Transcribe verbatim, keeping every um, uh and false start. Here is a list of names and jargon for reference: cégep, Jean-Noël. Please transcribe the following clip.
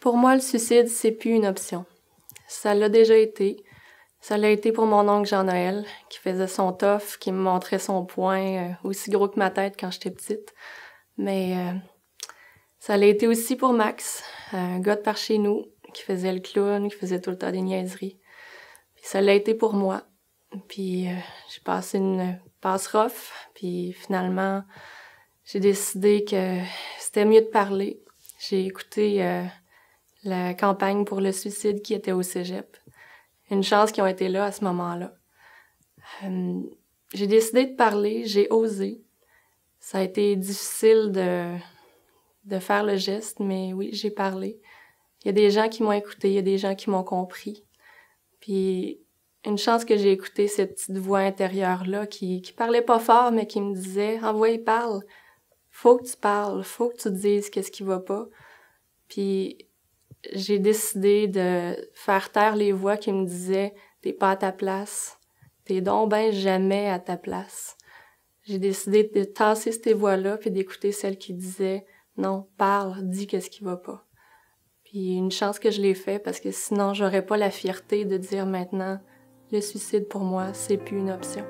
Pour moi, le suicide, c'est plus une option. Ça l'a déjà été. Ça l'a été pour mon oncle Jean-Noël, qui faisait son toffe, qui me montrait son poing, euh, aussi gros que ma tête quand j'étais petite. Mais euh, ça l'a été aussi pour Max, un gars de par chez nous, qui faisait le clown, qui faisait tout le temps des niaiseries. Puis ça l'a été pour moi. Puis euh, j'ai passé une passe rough, puis finalement, j'ai décidé que c'était mieux de parler. J'ai écouté euh, la campagne pour le suicide qui était au cégep. Une chance qu'ils ont été là à ce moment-là. Euh, j'ai décidé de parler, j'ai osé. Ça a été difficile de, de faire le geste, mais oui, j'ai parlé. Il y a des gens qui m'ont écouté, il y a des gens qui m'ont compris. Puis une chance que j'ai écouté cette petite voix intérieure-là qui, qui parlait pas fort, mais qui me disait « Envoie, il parle. Faut que tu parles, faut que tu te dises qu'est-ce qui va pas. » Puis j'ai décidé de faire taire les voix qui me disaient « T'es pas à ta place. T'es donc ben jamais à ta place. » J'ai décidé de tasser ces voix-là puis d'écouter celles qui disaient « Non, parle, dis qu'est-ce qui va pas. » Puis une chance que je l'ai fait parce que sinon j'aurais pas la fierté de dire maintenant « Le suicide pour moi, c'est plus une option. »